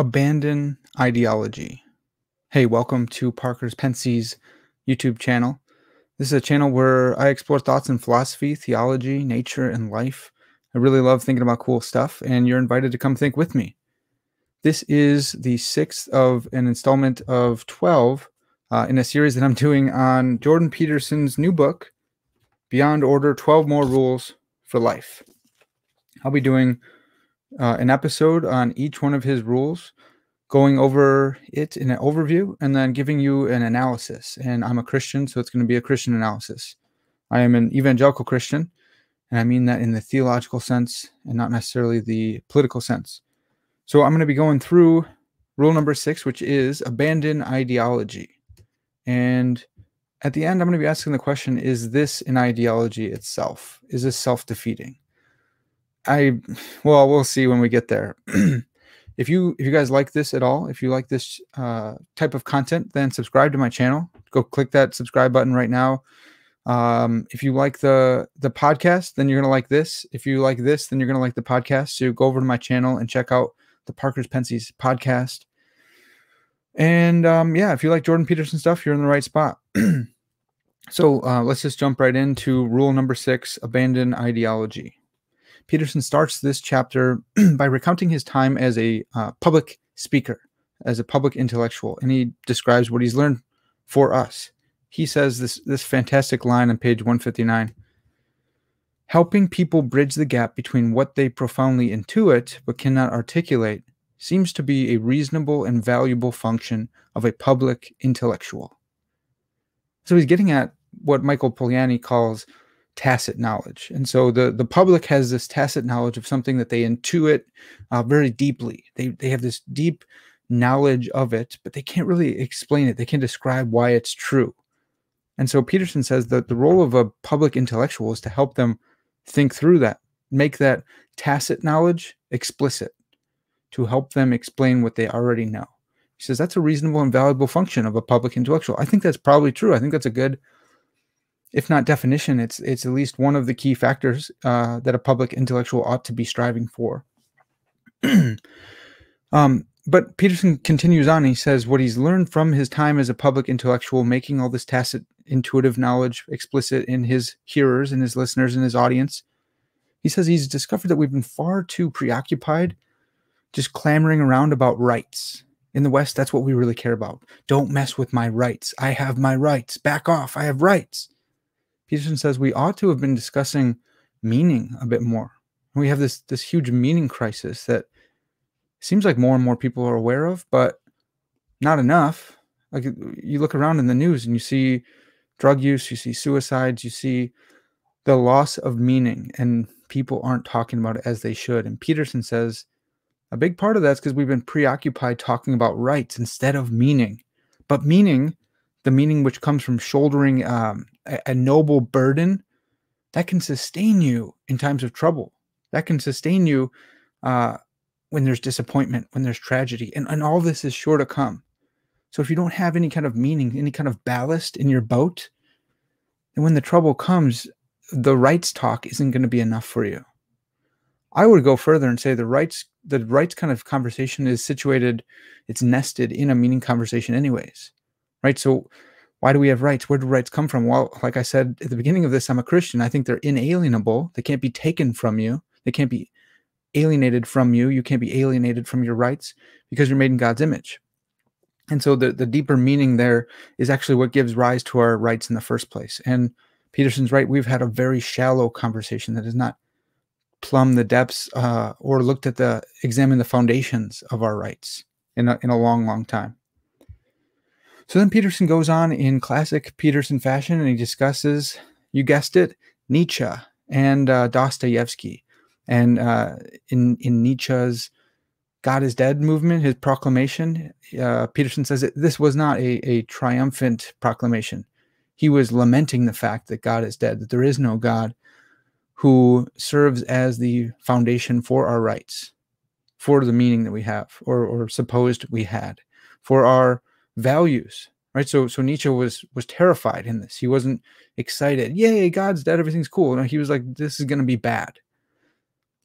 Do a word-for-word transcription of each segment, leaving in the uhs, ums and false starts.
Abandon ideology. Hey, welcome to Parker's Pensées YouTube channel. This is a channel where I explore thoughts in philosophy, theology, nature, and life. I really love thinking about cool stuff, and you're invited to come think with me. This is the sixth of an installment of twelve uh, in a series that I'm doing on Jordan Peterson's new book, Beyond Order: twelve More Rules for Life. I'll be doing Uh, an episode on each one of his rules, going over it in an overview, and then giving you an analysis. And I'm a Christian, so it's going to be a Christian analysis. I am an evangelical Christian, and I mean that in the theological sense and not necessarily the political sense. So I'm going to be going through rule number six, which is abandon ideology. And at the end, I'm going to be asking the question, is this an ideology itself? Is this self-defeating? I, well, we'll see when we get there. If you if you guys like this at all, if you like this uh, type of content, then subscribe to my channel. Go click that subscribe button right now. Um, if you like the, the podcast, then you're going to like this. If you like this, then you're going to like the podcast. So go over to my channel and check out the Parker's Pensées podcast. And um, yeah, if you like Jordan Peterson stuff, you're in the right spot. So uh, let's just jump right into rule number six, abandon ideology. Peterson starts this chapter by recounting his time as a uh, public speaker, as a public intellectual, and he describes what he's learned for us. He says this, this fantastic line on page one fifty-nine, helping people bridge the gap between what they profoundly intuit but cannot articulate seems to be a reasonable and valuable function of a public intellectual. So he's getting at what Michael Polanyi calls tacit knowledge. And so the, the public has this tacit knowledge of something that they intuit uh, very deeply. They, they have this deep knowledge of it, but they can't really explain it. They can't describe why it's true. And so Peterson says that the role of a public intellectual is to help them think through that, make that tacit knowledge explicit, to help them explain what they already know. He says that's a reasonable and valuable function of a public intellectual. I think that's probably true. I think that's a good, if not definition, it's it's at least one of the key factors uh, that a public intellectual ought to be striving for. um, but Peterson continues on. He says what he's learned from his time as a public intellectual, making all this tacit intuitive knowledge explicit in his hearers, in his listeners, in his audience. He says he's discovered that we've been far too preoccupied just clamoring around about rights. In the West, that's what we really care about. Don't mess with my rights. I have my rights. Back off. I have rights. Peterson says we ought to have been discussing meaning a bit more. And we have this, this huge meaning crisis that seems like more and more people are aware of, but not enough. Like you look around in the news and you see drug use, you see suicides, you see the loss of meaning, and people aren't talking about it as they should. And Peterson says a big part of that's because we've been preoccupied talking about rights instead of meaning. But meaning, the meaning which comes from shouldering um, a, a noble burden that can sustain you in times of trouble, that can sustain you uh, when there's disappointment, when there's tragedy, and, and all this is sure to come. So if you don't have any kind of meaning, any kind of ballast in your boat, then when the trouble comes, the rights talk isn't going to be enough for you. I would go further and say the rights, the rights kind of conversation is situated, it's nested in a meaning conversation anyways. Right? So why do we have rights? Where do rights come from? Well, like I said at the beginning of this, I'm a Christian. I think they're inalienable. They can't be taken from you. They can't be alienated from you. You can't be alienated from your rights because you're made in God's image. And so the, the deeper meaning there is actually what gives rise to our rights in the first place. And Peterson's right. We've had a very shallow conversation that has not plumbed the depths uh, or looked at the, examined the foundations of our rights in a, in a long, long time. So then Peterson goes on in classic Peterson fashion, and he discusses, you guessed it, Nietzsche and uh, Dostoevsky. And uh, in, in Nietzsche's God is Dead movement, his proclamation, uh, Peterson says that this was not a, a triumphant proclamation. He was lamenting the fact that God is dead, that there is no God who serves as the foundation for our rights, for the meaning that we have or, or supposed we had, for our values, right? So, so Nietzsche was was terrified in this. He wasn't excited. Yay, God's dead. Everything's cool. No, he was like, this is going to be bad.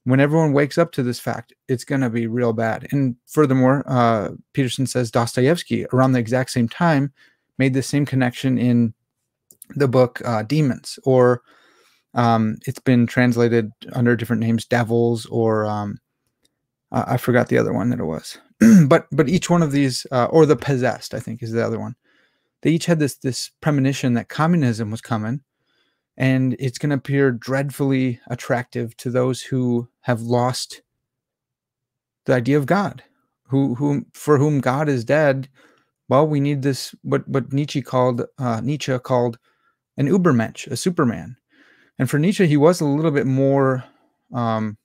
when everyone wakes up to this fact, it's going to be real bad. And furthermore, uh, Peterson says Dostoevsky, around the exact same time, made the same connection in the book uh, Demons, or um, it's been translated under different names, Devils, or um, I forgot the other one that it was. but but each one of these, uh, or the Possessed, I think is the other one. They each had this this premonition that communism was coming, and it's going to appear dreadfully attractive to those who have lost the idea of God, who who for whom God is dead. Well, we need this what what Nietzsche called uh, Nietzsche called an Übermensch, a Superman. And for Nietzsche, he was a little bit more um,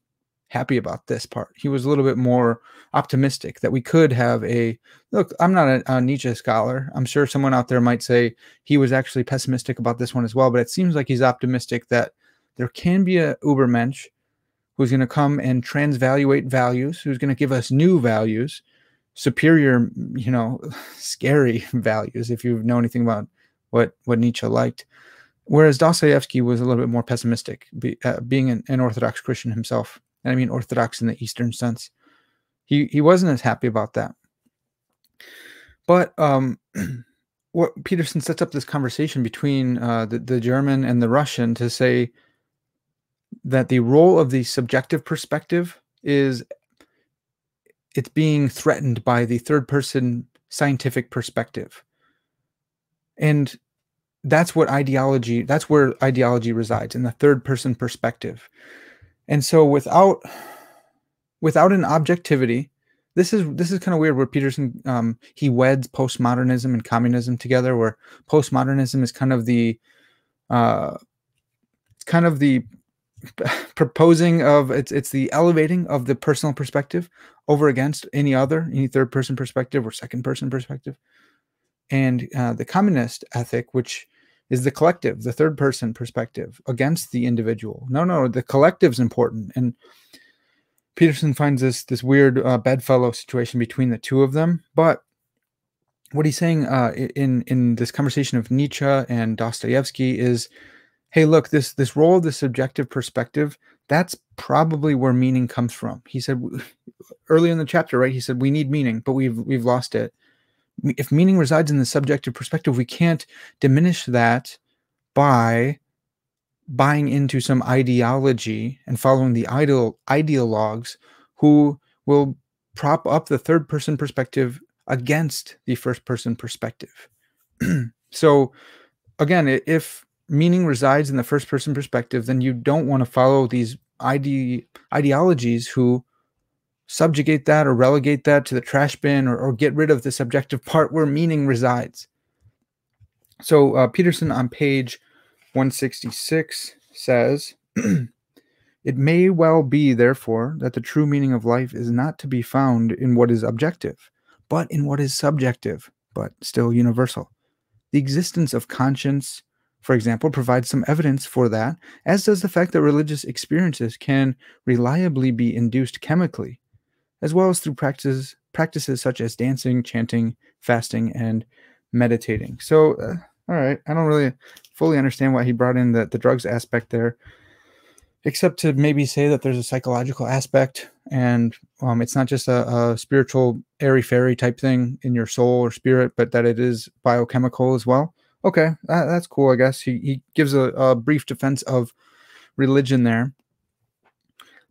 happy about this part. He was a little bit more optimistic that we could have a look. I'm not a, a Nietzsche scholar. I'm sure someone out there might say he was actually pessimistic about this one as well, but it seems like he's optimistic that there can be a Übermensch who's going to come and transvaluate values, who's going to give us new values, superior, you know, scary values, if you know anything about what, what Nietzsche liked. Whereas Dostoevsky was a little bit more pessimistic, be, uh, being an, an Orthodox Christian himself. And I mean Orthodox in the Eastern sense. He, he wasn't as happy about that. But um, what Peterson sets up this conversation between uh, the, the German and the Russian to say that the role of the subjective perspective is it's being threatened by the third-person scientific perspective. And that's what ideology, that's where ideology resides, in the third-person perspective. And so without without an objectivity, this is this is kind of weird where Peterson, um, he weds postmodernism and communism together, where postmodernism is kind of the, uh, it's kind of the proposing of, it's, it's the elevating of the personal perspective over against any other, any third person perspective or second person perspective. And uh, the communist ethic, which is the collective, the third person perspective against the individual. No, no, the collective's important. And Peterson finds this, this weird uh, bedfellow situation between the two of them. But what he's saying uh, in, in this conversation of Nietzsche and Dostoevsky is, hey, look, this, this role of the subjective perspective, that's probably where meaning comes from. He said earlier in the chapter, right? He said, we need meaning, but we've, we've lost it. If meaning resides in the subjective perspective, we can't diminish that by buying into some ideology and following the ideal ideologues who will prop up the third person perspective against the first person perspective. So again, if meaning resides in the first person perspective, then you don't want to follow these ide ideologies who subjugate that or relegate that to the trash bin, or, or get rid of the subjective part where meaning resides. So uh, Peterson on page one sixty-six says, it may well be, therefore, that the true meaning of life is not to be found in what is objective, but in what is subjective, but still universal. The existence of conscience, for example, provides some evidence for that, as does the fact that religious experiences can reliably be induced chemically, as well as through practices, practices such as dancing, chanting, fasting, and meditating. So, uh, all right, I don't really fully understand why he brought in the, the drugs aspect there, except to maybe say that there's a psychological aspect, and um, it's not just a, a spiritual airy-fairy type thing in your soul or spirit, but that it is biochemical as well. Okay, that, that's cool, I guess. He, he gives a, a brief defense of religion there.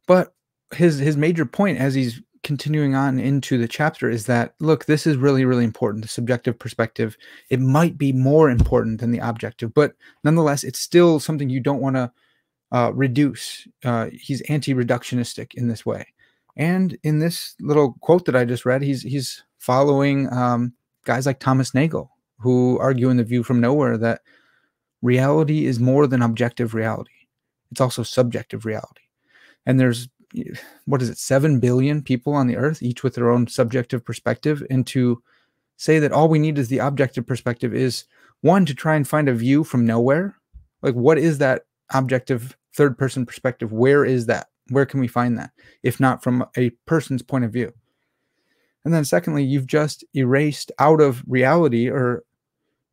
But his his major point as he's continuing on into the chapter is that, look, this is really, really important, the subjective perspective. It might be more important than the objective, but nonetheless, it's still something you don't want to uh, reduce. Uh, he's anti-reductionistic in this way. And in this little quote that I just read, he's, he's following um, guys like Thomas Nagel, who argue in The View from Nowhere that reality is more than objective reality. It's also subjective reality. And there's, what is it, seven billion people on the earth, each with their own subjective perspective. And to say that all we need is the objective perspective is, one, to try and find a view from nowhere. Like, what is that objective third-person perspective? Where is that? Where can we find that, if not from a person's point of view? And then secondly, you've just erased out of reality, or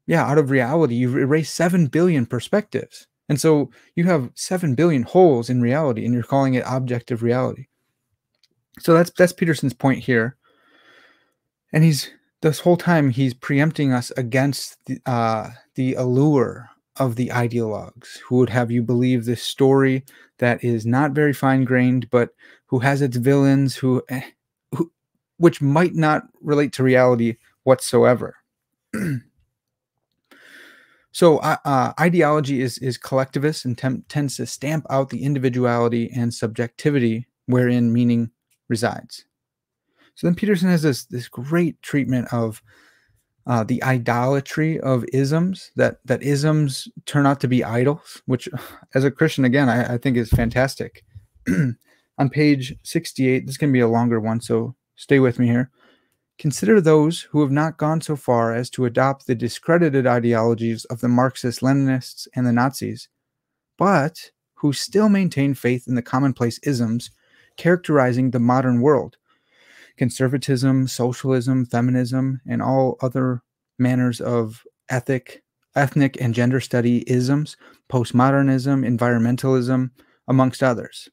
yeah, out of reality, you've erased seven billion perspectives. And so you have seven billion holes in reality, and you're calling it objective reality. So that's, that's Peterson's point here. And he's, this whole time, he's preempting us against the, uh, the allure of the ideologues, who would have you believe this story that is not very fine-grained, but who has its villains, who, who which might not relate to reality whatsoever. So uh, uh, ideology is, is collectivist and tends to stamp out the individuality and subjectivity wherein meaning resides. So then Peterson has this, this great treatment of uh, the idolatry of isms, that, that isms turn out to be idols, which as a Christian, again, I, I think is fantastic. On page sixty-eight, this can be a longer one, so stay with me here. Consider those who have not gone so far as to adopt the discredited ideologies of the Marxist-Leninists and the Nazis, but who still maintain faith in the commonplace isms characterizing the modern world, conservatism, socialism, feminism, and all other manners of ethic, ethnic and gender study isms, postmodernism, environmentalism, amongst others.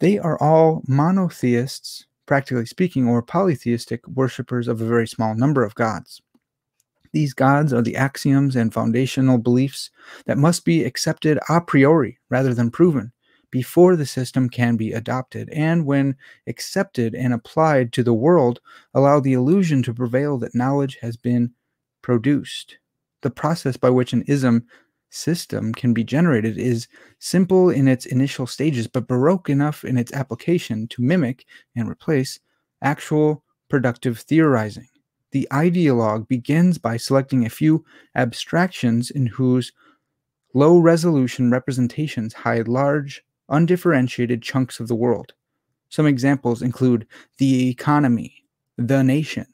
They are all monotheists, practically speaking, or polytheistic worshippers of a very small number of gods. These gods are the axioms and foundational beliefs that must be accepted a priori rather than proven before the system can be adopted, and when accepted and applied to the world, allow the illusion to prevail that knowledge has been produced. The process by which an ism system can be generated is simple in its initial stages, but baroque enough in its application to mimic and replace actual productive theorizing. The ideologue begins by selecting a few abstractions in whose low-resolution representations hide large, undifferentiated chunks of the world. Some examples include the economy, the nation,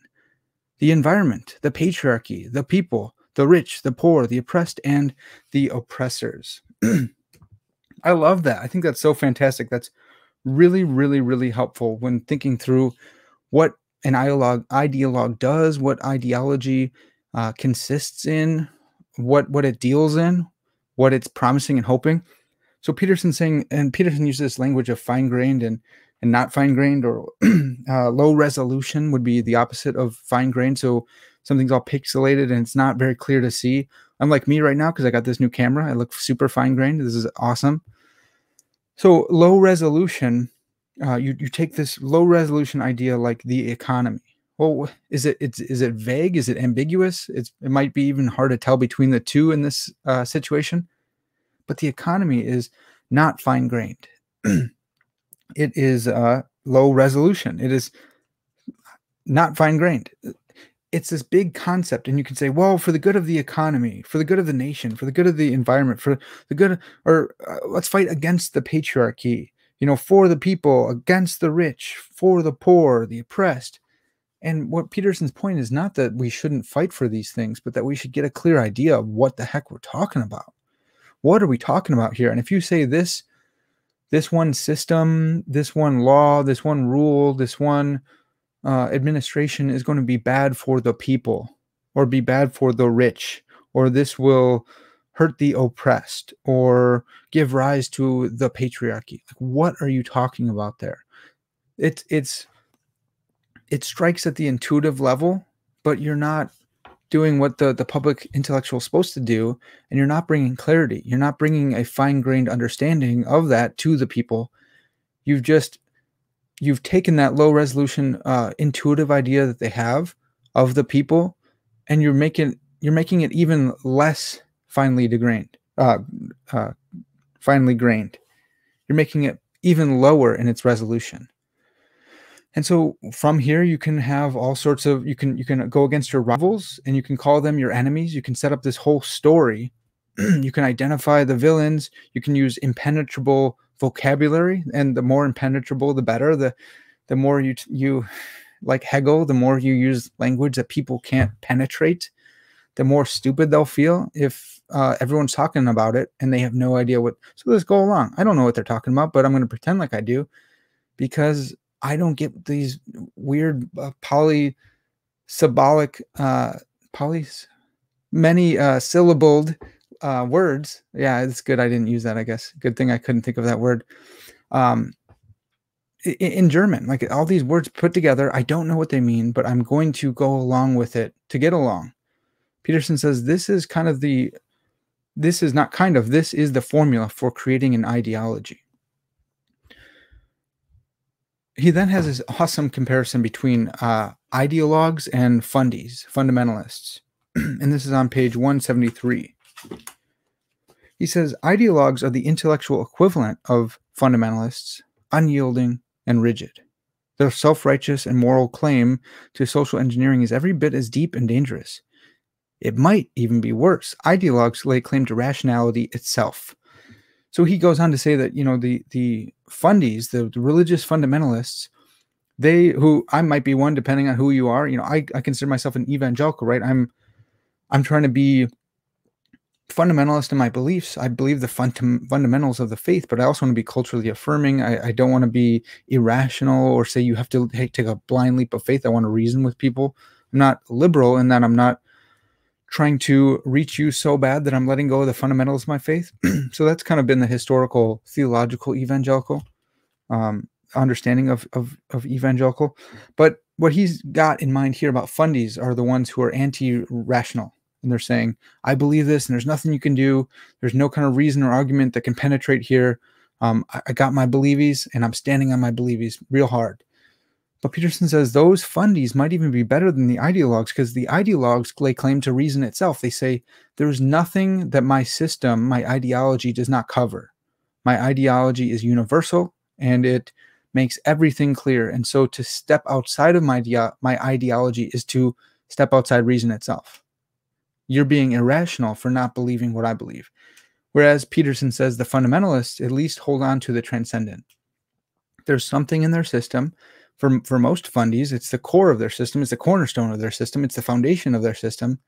the environment, the patriarchy, the people, the rich, the poor, the oppressed, and the oppressors. I love that. I think that's so fantastic. That's really, really, really helpful when thinking through what an ideologue, ideologue does, what ideology uh, consists in, what, what it deals in, what it's promising and hoping. So Peterson's saying, and Peterson uses this language of fine-grained and, and not fine-grained, or uh, low resolution would be the opposite of fine-grained. So something's all pixelated and it's not very clear to see. Unlike me right now, because I got this new camera, I look super fine-grained. This is awesome. So low resolution, uh, you, you take this low-resolution idea like the economy. Well, is it, it's, is it vague? Is it ambiguous? It's, it might be even hard to tell between the two in this uh, situation. But the economy is not fine-grained. It is uh, low resolution. It is not fine-grained. It's this big concept, and you can say, well, for the good of the economy, for the good of the nation, for the good of the environment, for the good of, or uh, let's fight against the patriarchy, you know, for the people, against the rich, for the poor, the oppressed. And what Peterson's point is not that we shouldn't fight for these things, but that we should get a clear idea of what the heck we're talking about. What are we talking about here? And if you say this, this one system, this one law, this one rule, this one Uh, administration is going to be bad for the people, or be bad for the rich, or this will hurt the oppressed, or give rise to the patriarchy. Like, what are you talking about there? It's it's it strikes at the intuitive level, but you're not doing what the the public intellectual is supposed to do, and you're not bringing clarity. You're not bringing a fine-grained understanding of that to the people. You've just You've taken that low-resolution, uh, intuitive idea that they have of the people, and you're making you're making it even less finely grained. Uh, uh, finely grained. You're making it even lower in its resolution. And so, from here, you can have all sorts of you can you can go against your rivals, and you can call them your enemies. You can set up this whole story. You can identify the villains. You can use impenetrable vocabulary, and the more impenetrable the better. The the more you you like Hegel, the more you use language that people can't penetrate, the more stupid they'll feel if uh everyone's talking about it and they have no idea what. So let's go along. I don't know what they're talking about, but I'm going to pretend like I do, because I don't get these weird uh, poly symbolic uh poly many uh syllabled uh, words. Yeah, it's good I didn't use that, I guess. Good thing I couldn't think of that word. Um, in, in German, like all these words put together, I don't know what they mean, but I'm going to go along with it to get along. Peterson says this is kind of the, this is not kind of, this is the formula for creating an ideology. He then has this awesome comparison between uh, ideologues and fundies, fundamentalists. And this is on page one seventy-three. He says, ideologues are the intellectual equivalent of fundamentalists, unyielding and rigid. Their self-righteous and moral claim to social engineering is every bit as deep and dangerous. It might even be worse. Ideologues lay claim to rationality itself. So he goes on to say that, you know, the the fundies, the, the religious fundamentalists, they, who I might be one, depending on who you are. You know, I, I consider myself an evangelical, right? I'm I'm trying to be fundamentalist in my beliefs. I believe the fun fundamentals of the faith, but I also want to be culturally affirming. I, I don't want to be irrational or say you have to take, take a blind leap of faith. I want to reason with people. I'm not liberal in that I'm not trying to reach you so bad that I'm letting go of the fundamentals of my faith. So that's kind of been the historical theological evangelical um, understanding of, of, of evangelical. But what he's got in mind here about fundies are the ones who are anti-rational. And they're saying, I believe this and there's nothing you can do. There's no kind of reason or argument that can penetrate here. Um, I, I got my believies and I'm standing on my believies real hard. But Peterson says those fundies might even be better than the ideologues, because the ideologues lay claim to reason itself. They say, there's nothing that my system, my ideology does not cover. My ideology is universal and it makes everything clear. And so to step outside of my, my ideology is to step outside reason itself. You're being irrational for not believing what I believe. Whereas Peterson says the fundamentalists at least hold on to the transcendent. There's something in their system. For, for most fundies, it's the core of their system. It's the cornerstone of their system. It's the foundation of their system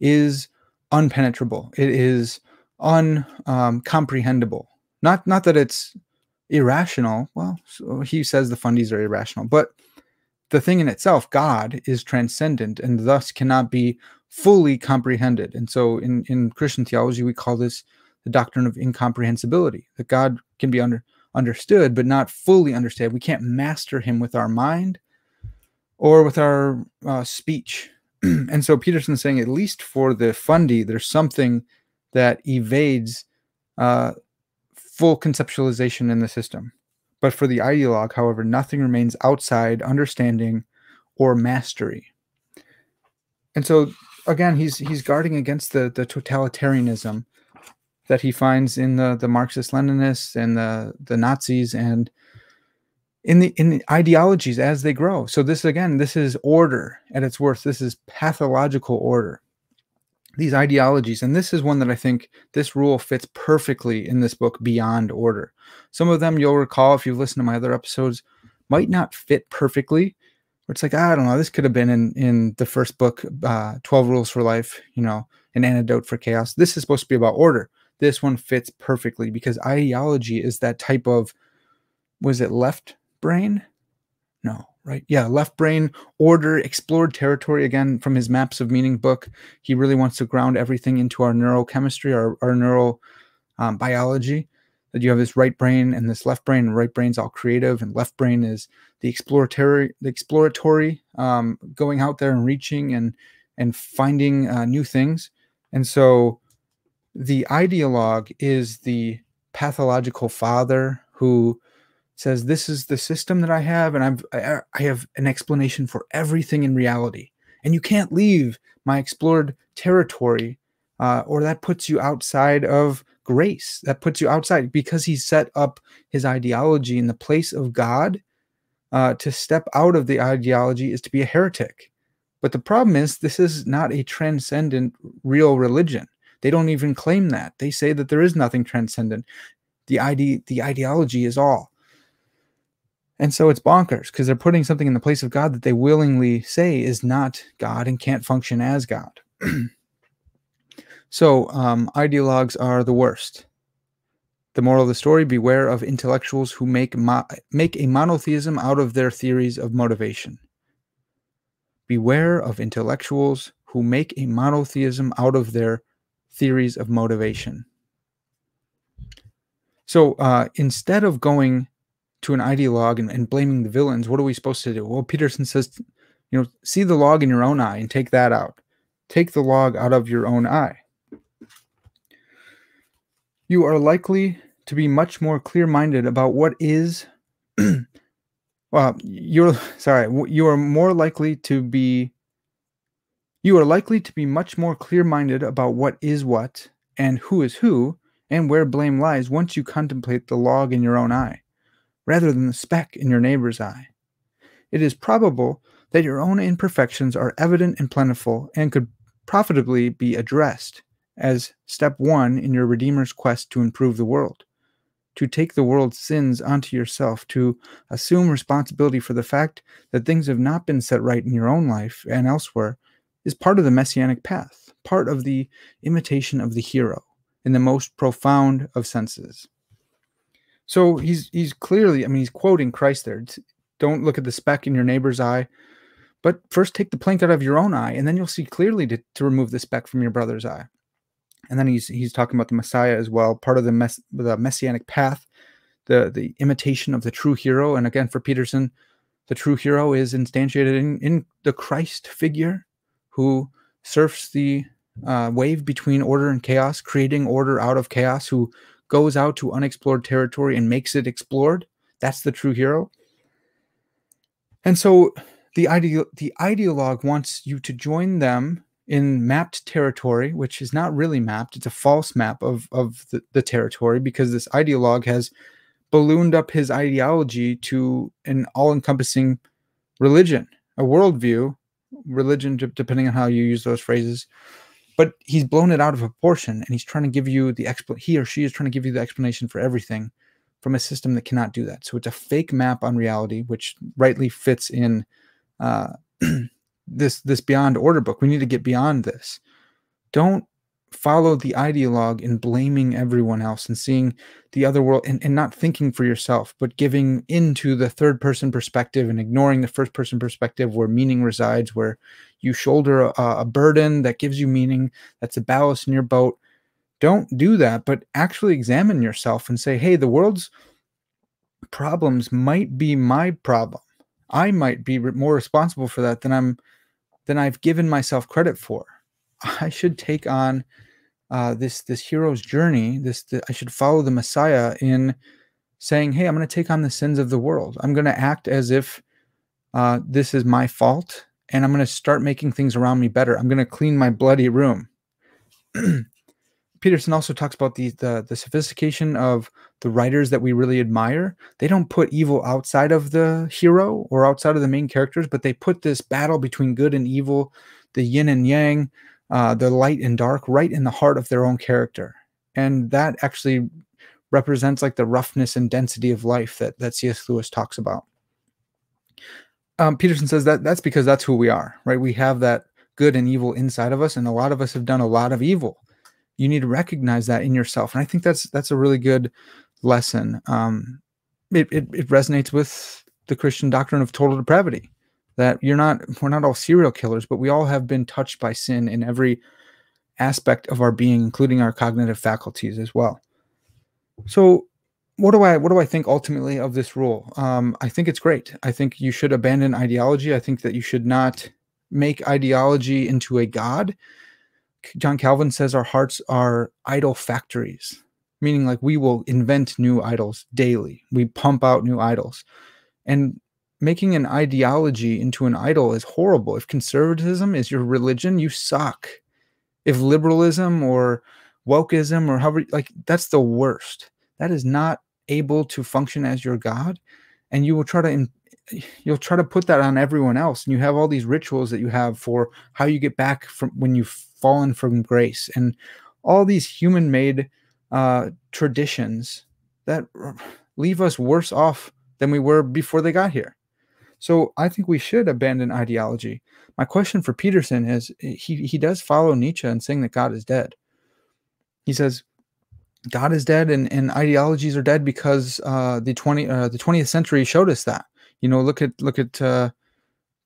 is unpenetrable. It is uncomprehendable. Um, not, not that it's irrational. Well, so he says the fundies are irrational. But the thing in itself, God, is transcendent and thus cannot be fully comprehended. And so in, in Christian theology, we call this the doctrine of incomprehensibility, that God can be under... understood, but not fully understood. We can't master him with our mind or with our uh, speech. And so Peterson's saying, at least for the fundi, there's something that evades uh, full conceptualization in the system. But for the ideologue, however, nothing remains outside understanding or mastery. And so again, he's he's guarding against the the totalitarianism that he finds in the, the Marxist-Leninists and the, the Nazis and in the, in the ideologies as they grow. So this, again, this is order at its worst. This is pathological order, these ideologies. And this is one that I think this rule fits perfectly in this book, Beyond Order. Some of them, you'll recall, if you've listened to my other episodes, might not fit perfectly. It's like, I don't know, this could have been in, in the first book, uh, twelve Rules for Life, you know, an antidote for chaos. This is supposed to be about order. This one fits perfectly because ideology is that type of, was it left brain? No, right? Yeah, left brain, order, explored territory. Again, from his Maps of Meaning book, he really wants to ground everything into our neurochemistry, our, our neural um, biology, that you have this right brain and this left brain. Right brain's all creative and left brain is the exploratory, the exploratory um, going out there and reaching and, and finding uh, new things. And so the ideologue is the pathological father who says, this is the system that I have, and I've, I, I have an explanation for everything in reality. And you can't leave my explored territory, uh, or that puts you outside of grace. That puts you outside, because he set up his ideology in the place of God. Uh, to step out of the ideology is to be a heretic. But the problem is, this is not a transcendent real religion. They don't even claim that. They say that there is nothing transcendent. The ide the ideology is all. And so it's bonkers, because they're putting something in the place of God that they willingly say is not God and can't function as God. So um, ideologues are the worst. The moral of the story, beware of intellectuals who make, mo make a monotheism out of their theories of motivation. Beware of intellectuals who make a monotheism out of their theories of motivation. So uh, instead of going to an ideologue and, and blaming the villains, what are we supposed to do? Well, Peterson says, you know, see the log in your own eye and take that out. Take the log out of your own eye. You are likely to be much more clear-minded about what is... well, you're sorry. You are more likely to be... You are likely to be much more clear-minded about what is what and who is who and where blame lies once you contemplate the log in your own eye, rather than the speck in your neighbor's eye. It is probable that your own imperfections are evident and plentiful and could profitably be addressed as step one in your Redeemer's quest to improve the world, to take the world's sins onto yourself, to assume responsibility for the fact that things have not been set right in your own life and elsewhere, is part of the messianic path, part of the imitation of the hero in the most profound of senses. So he's he's clearly, I mean, he's quoting Christ there. It's, don't look at the speck in your neighbor's eye, but first take the plank out of your own eye, and then you'll see clearly to, to remove the speck from your brother's eye. And then he's he's talking about the Messiah as well, part of the mess, the messianic path, the the imitation of the true hero. And again, for Peterson, the true hero is instantiated in, in the Christ figure, who surfs the uh, wave between order and chaos, creating order out of chaos, who goes out to unexplored territory and makes it explored. That's the true hero. And so the, ideo the ideologue wants you to join them in mapped territory, which is not really mapped. It's a false map of, of the, the territory, because this ideologue has ballooned up his ideology to an all-encompassing religion, a worldview, religion, depending on how you use those phrases, but he's blown it out of proportion, and he's trying to give you the expl- he or she is trying to give you the explanation for everything from a system that cannot do that. So it's a fake map on reality, which rightly fits in uh, this this Beyond Order book. We need to get beyond this. Don't follow the ideologue in blaming everyone else and seeing the other world and, and not thinking for yourself, but giving into the third person perspective and ignoring the first person perspective where meaning resides, where you shoulder a, a burden that gives you meaning, that's a ballast in your boat. Don't do that, but actually examine yourself and say, hey, the world's problems might be my problem. I might be more responsible for that than I'm than I've given myself credit for. I should take on uh, this this hero's journey. This the, I should follow the Messiah in saying, hey, I'm going to take on the sins of the world. I'm going to act as if uh, this is my fault, and I'm going to start making things around me better. I'm going to clean my bloody room. Peterson also talks about the, the the sophistication of the writers that we really admire. They don't put evil outside of the hero or outside of the main characters, but they put this battle between good and evil, the yin and yang, Uh, the light and dark, right in the heart of their own character. And that actually represents like the roughness and density of life that, that C S Lewis talks about. Um, Peterson says that that's because that's who we are, right? We have that good and evil inside of us, and a lot of us have done a lot of evil. You need to recognize that in yourself. And I think that's that's a really good lesson. Um, it, it, it resonates with the Christian doctrine of total depravity. That you're not, we're not all serial killers, but we all have been touched by sin in every aspect of our being, including our cognitive faculties as well. So what do I, what do I think ultimately of this rule? Um, I think it's great. I think you should abandon ideology. I think that you should not make ideology into a god. John Calvin says our hearts are idol factories, meaning like we will invent new idols daily. We pump out new idols. And making an ideology into an idol is horrible. If conservatism is your religion, you suck. If liberalism or wokeism or however, like that's the worst. That is not able to function as your God. And you will try to, you'll try to put that on everyone else. And you have all these rituals that you have for how you get back from when you've fallen from grace, and all these human made uh, traditions that leave us worse off than we were before they got here. So I think we should abandon ideology. My question for Peterson is, he, he does follow Nietzsche in saying that God is dead. He says, God is dead and, and ideologies are dead because uh, the, twentieth, uh, the twentieth century showed us that. You know, look at, look at uh,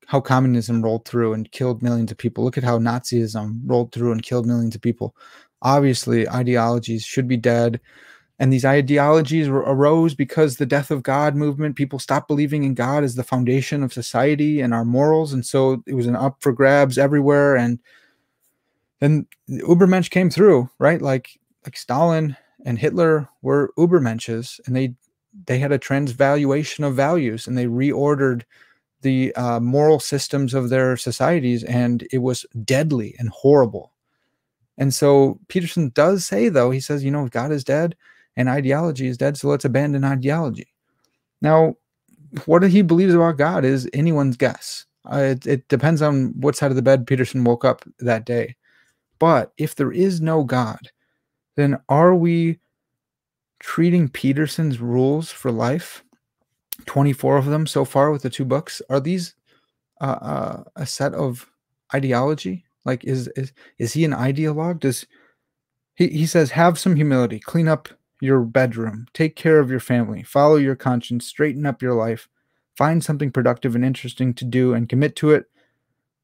how communism rolled through and killed millions of people. Look at how Nazism rolled through and killed millions of people. Obviously, ideologies should be dead. And these ideologies arose because the death of God movement, people stopped believing in God as the foundation of society and our morals. And so it was an up for grabs everywhere. And then Übermensch came through, right? Like, like Stalin and Hitler were Übermensches, and they, they had a transvaluation of values, and they reordered the uh, moral systems of their societies. And it was deadly and horrible. And so Peterson does say, though, he says, you know, God is dead and ideology is dead, so let's abandon ideology. Now, what he believes about God is anyone's guess. Uh, it, it depends on what side of the bed Peterson woke up that day. But if there is no God, then are we treating Peterson's rules for life, twenty-four of them so far with the two books, are these uh, uh, a set of ideology? Like, is, is, is he an ideologue? Does he, he says, have some humility, clean up your bedroom, take care of your family, follow your conscience, straighten up your life, find something productive and interesting to do and commit to it.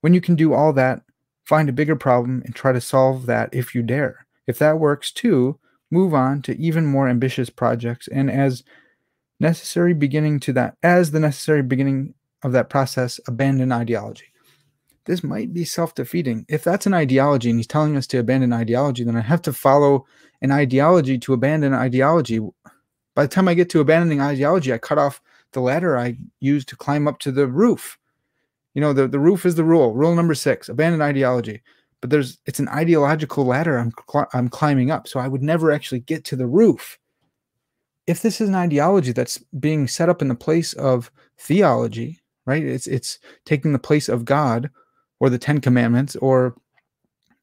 When you can do all that, find a bigger problem and try to solve that if you dare. If that works too, move on to even more ambitious projects. And as necessary beginning to that, as the necessary beginning of that process, abandon ideology. This might be self-defeating. If that's an ideology and he's telling us to abandon ideology, then I have to follow an ideology to abandon ideology. By the time I get to abandoning ideology, I cut off the ladder I used to climb up to the roof. You know, the, the roof is the rule. Rule number six, abandon ideology. But there's it's an ideological ladder I'm, cl I'm climbing up, so I would never actually get to the roof. If this is an ideology that's being set up in the place of theology, right? It's, it's taking the place of God, or the Ten Commandments, or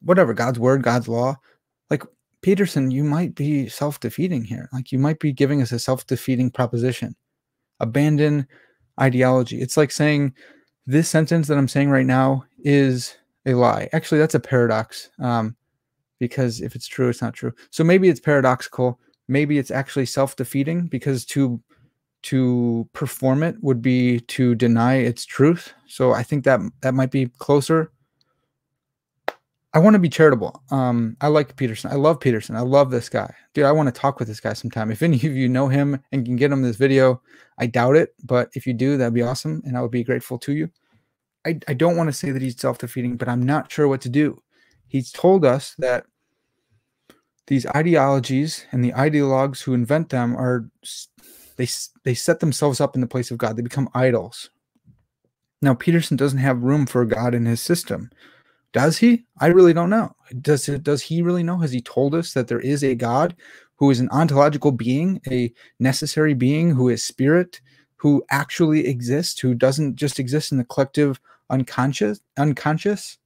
whatever, God's word, God's law. Like, Peterson, you might be self-defeating here. Like, you might be giving us a self-defeating proposition. Abandon ideology. It's like saying, this sentence that I'm saying right now is a lie. Actually, that's a paradox, um, because if it's true, it's not true. So maybe it's paradoxical. Maybe it's actually self-defeating, because to to perform it would be to deny its truth. So I think that that might be closer. I want to be charitable. Um, I like Peterson. I love Peterson. I love this guy. Dude, I want to talk with this guy sometime. If any of you know him and can get him this video, I doubt it. But if you do, that'd be awesome. And I would be grateful to you. I, I don't want to say that he's self-defeating, but I'm not sure what to do. He's told us that these ideologies and the ideologues who invent them are... They, they set themselves up in the place of God. They become idols. Now, Peterson doesn't have room for God in his system. Does he? I really don't know. Does, does he really know? Has he told us that there is a God who is an ontological being, a necessary being, who is spirit, who actually exists, who doesn't just exist in the collective unconscious, unconscious?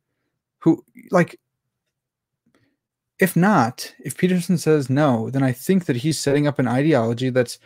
Who, like, if not, if Peterson says no, then I think that he's setting up an ideology that's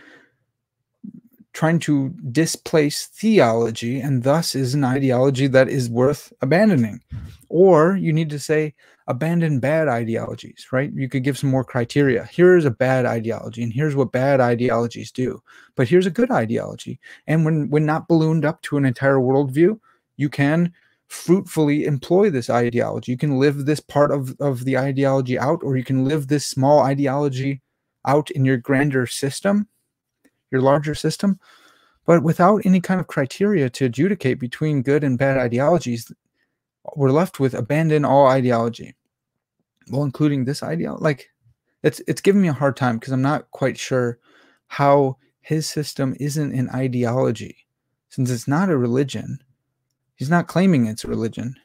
trying to displace theology, and thus is an ideology that is worth abandoning. Or you need to say, abandon bad ideologies, right? You could give some more criteria. Here's a bad ideology, and here's what bad ideologies do. But here's a good ideology. And when, when not ballooned up to an entire worldview, you can fruitfully employ this ideology. You can live this part of, of the ideology out, or you can live this small ideology out in your grander system, your larger system, but without any kind of criteria to adjudicate between good and bad ideologies, we're left with abandon all ideology, well, including this ideology. Like, it's it's giving me a hard time because I'm not quite sure how his system isn't an ideology, since it's not a religion. He's not claiming it's a religion.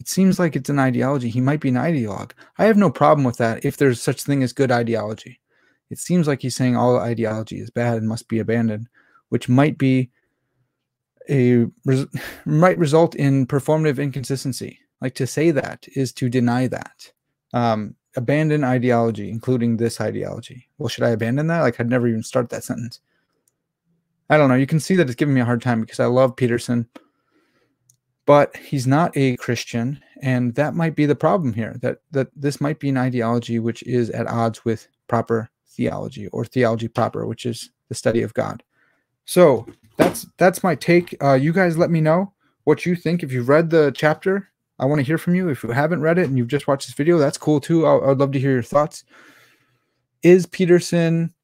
It seems like it's an ideology. He might be an ideologue. I have no problem with that if there's such thing as good ideology. It seems like he's saying all ideology is bad and must be abandoned, which might be a res might result in performative inconsistency. Like, to say that is to deny that. Um, abandon ideology, including this ideology. Well, should I abandon that? Like, I'd never even start that sentence. I don't know. You can see that it's giving me a hard time because I love Peterson, but he's not a Christian, and that might be the problem here. That that this might be an ideology which is at odds with proper theology, or theology proper, which is the study of God. So that's that's my take. Uh, you guys let me know what you think. If you've read the chapter, I want to hear from you. If you haven't read it and you've just watched this video, that's cool too. I would love to hear your thoughts. Is Peterson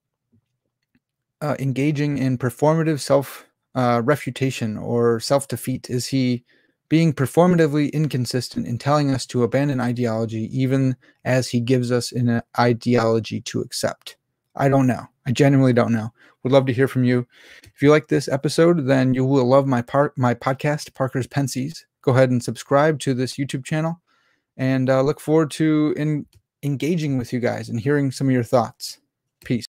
uh, engaging in performative self uh, refutation or self-defeat? Is he being performatively inconsistent in telling us to abandon ideology, even as he gives us an ideology to accept? I don't know. I genuinely don't know. Would love to hear from you. If you like this episode, then you will love my part, my podcast, Parker's Pensées. Go ahead and subscribe to this YouTube channel, and uh, look forward to in engaging with you guys and hearing some of your thoughts. Peace.